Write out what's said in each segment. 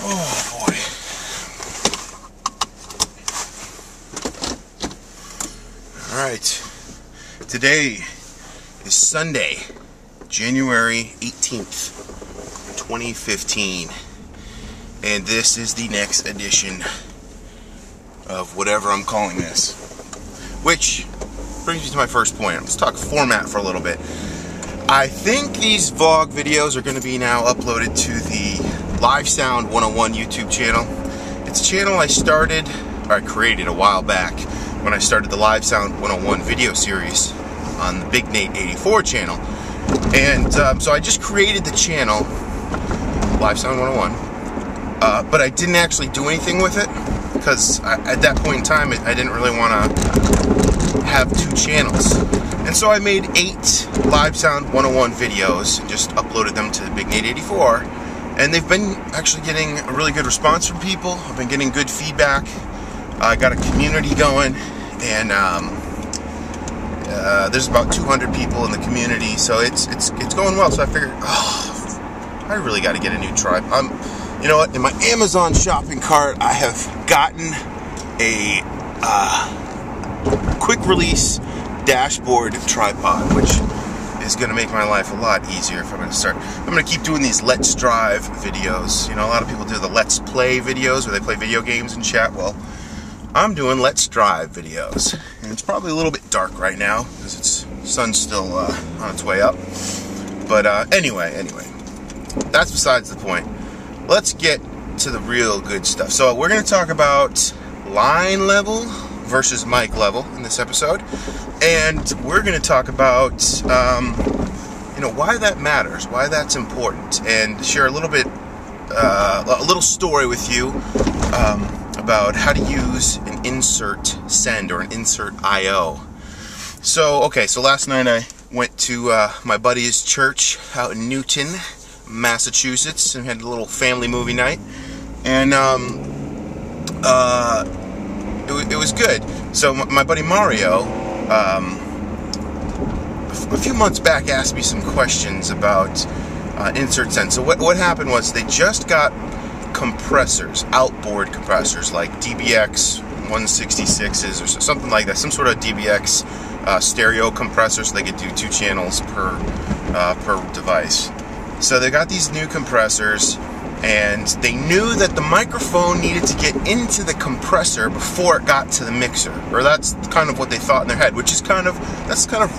Oh boy. Alright, today is Sunday, January 18th, 2015, and this is the next edition of whatever I'm calling this, which brings me to my first point. Let's talk format for a little bit. I think these vlog videos are going to be now uploaded to the Live Sound 101 YouTube channel. It's a channel I created a while back, when I started the Live Sound 101 video series on the Big Nate 84 channel. And so I just created the channel, Live Sound 101, but I didn't actually do anything with it, because at that point in time, I didn't really want to have two channels. And so I made 8 Live Sound 101 videos, and just uploaded them to the Big Nate 84, and they've been actually getting a really good response from people. I've been getting good feedback. I got a community going, and there's about 200 people in the community, so it's going well. So I figured, oh, I really got to get a new tripod. You know what? In my Amazon shopping cart, I have gotten a quick release dashboard tripod, which is going to make my life a lot easier if I'm going to start. I'm going to keep doing these Let's Drive videos. You know, a lot of people do the Let's Play videos where they play video games and chat. Well, I'm doing Let's Drive videos, and it's probably a little bit dark right now because it's sun's still on its way up. But anyway, that's besides the point. Let's get to the real good stuff. So we're going to talk about line level versus mic level in this episode, and we're going to talk about you know, why that matters, why that's important, and share a little bit, a little story with you. About how to use an insert send or an insert I/O. So, okay, so last night I went to my buddy's church out in Newton, Massachusetts, and had a little family movie night, and it was good. So my buddy Mario, a few months back, asked me some questions about insert send. So what happened was they just got compressors, outboard compressors, like DBX 166s or something like that, some sort of DBX stereo compressor, so they could do 2 channels per device. So they got these new compressors, and they knew that the microphone needed to get into the compressor before it got to the mixer, or that's kind of what they thought in their head, which is kind of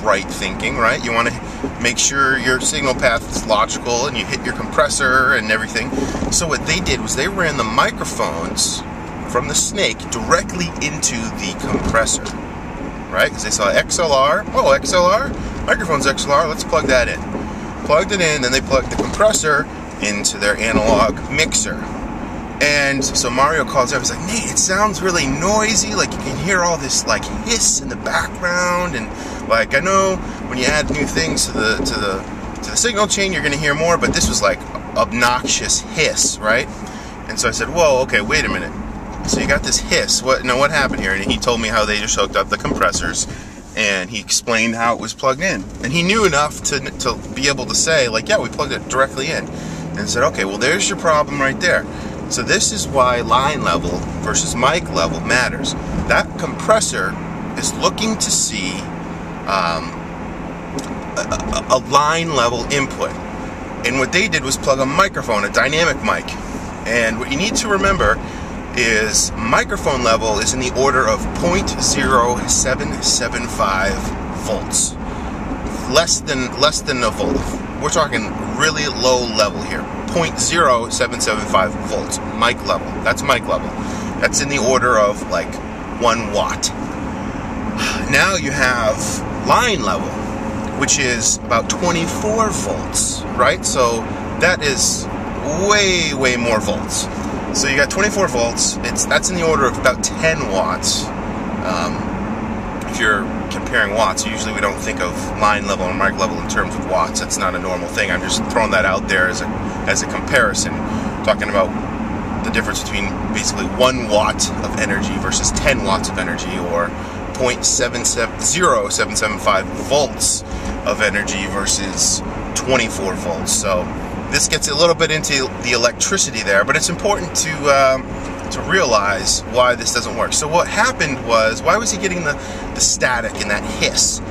right thinking, right? You want to make sure your signal path is logical and you hit your compressor and everything. So what they did was they ran the microphones from the snake directly into the compressor, right? Because they saw XLR, oh, XLR, microphone's XLR, let's plug that in. Plugged it in, then they plugged the compressor into their analog mixer. And so Mario calls up, he's like, Nate, it sounds really noisy, like you can hear all this like hiss in the background, and like, I know when you add new things to the signal chain you're gonna hear more, but this was like obnoxious hiss, right? And so I said, whoa, okay, wait a minute. So you got this hiss, what happened here? And he told me how they just hooked up the compressors, and he explained how it was plugged in. And he knew enough to be able to say, like, yeah, we plugged it directly in. And said, okay, well, there's your problem right there. So this is why line level versus mic level matters. That compressor is looking to see a line level input. And what they did was plug a microphone, a dynamic mic. And what you need to remember is microphone level is in the order of 0.0775 volts. Less than a volt. We're talking really low level here, 0.0775 volts, mic level. That's mic level. That's in the order of like 1 watt. Now you have line level, which is about 24 volts, right? So that is way, way more volts. So you got 24 volts. That's in the order of about 10 watts. If you're comparing watts, usually we don't think of line level and mic level in terms of watts. That's not a normal thing. I'm just throwing that out there as a comparison, talking about the difference between basically 1 watt of energy versus 10 watts of energy, or 0.0775 volts of energy versus 24 volts. So This gets a little bit into the electricity there, but it's important to realize why this doesn't work. So what happened was, why was he getting the static and that hiss?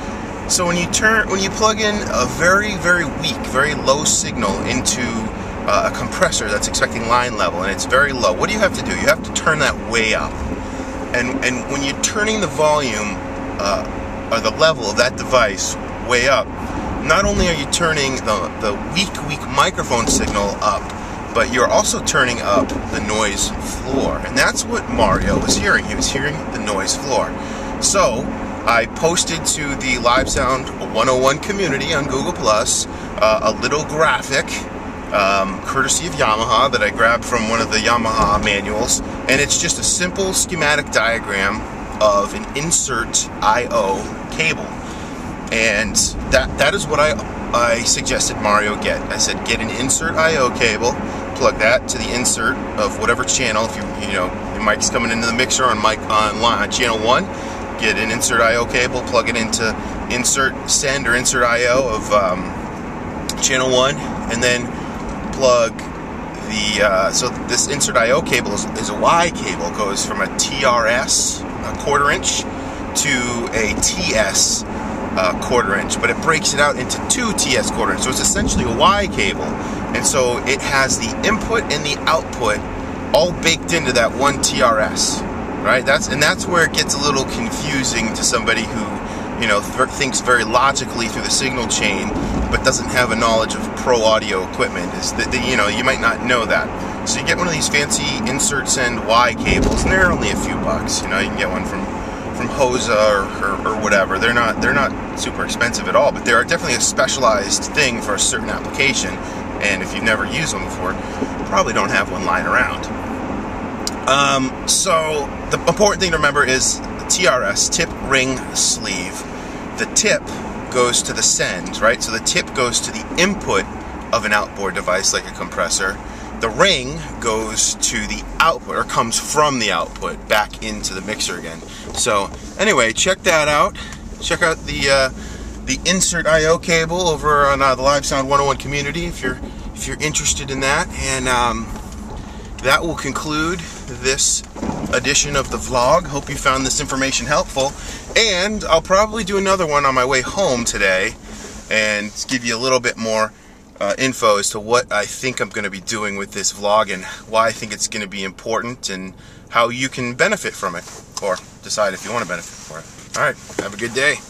So when you plug in a very weak, very low signal into a compressor that's expecting line level, and it's very low, what do you have to do? You have to turn that way up. And when you're turning the volume or the level of that device way up, not only are you turning the weak microphone signal up, but you're also turning up the noise floor. And that's what Mario was hearing. He was hearing the noise floor. So I posted to the Live Sound 101 community on Google+, a little graphic, courtesy of Yamaha, that I grabbed from one of the Yamaha manuals. And it's just a simple schematic diagram of an Insert I/O cable. And that is what I suggested Mario get. I said, get an Insert I/O cable, plug that to the insert of whatever channel. If you know your mic's coming into the mixer on channel 1, get an Insert I/O cable, plug it into insert send or Insert I/O of channel 1, and then plug the so this Insert I/O cable is a Y cable, goes from a TRS, a 1/4 inch, to a TS 1/4 inch, but it breaks it out into two TS 1/4 inch, so it's essentially a Y cable, and so it has the input and the output all baked into that one TRS, right? That's where it gets a little confusing to somebody who, you know, thinks very logically through the signal chain, but doesn't have a knowledge of pro audio equipment. Is that, you know, you might not know that. So you get one of these fancy Insert Send Y cables, and they're only a few bucks. You know, you can get one from Hosa or whatever. They're not super expensive at all, but they are definitely a specialized thing for a certain application, and if you've never used one before, you probably don't have one lying around. So the important thing to remember is TRS, tip, ring, sleeve. The tip goes to the send, right? So the tip goes to the input of an outboard device like a compressor. The ring goes to the output, or comes from the output back into the mixer again. So anyway, check that out. Check out the Insert I/O cable over on the Live Sound 101 community if you're interested in that. And that will conclude this edition of the vlog. Hope you found this information helpful. And I'll probably do another one on my way home today and give you a little bit more info as to what I think I'm going to be doing with this vlog and why I think it's going to be important and how you can benefit from it, or decide if you want to benefit from it. All right, have a good day.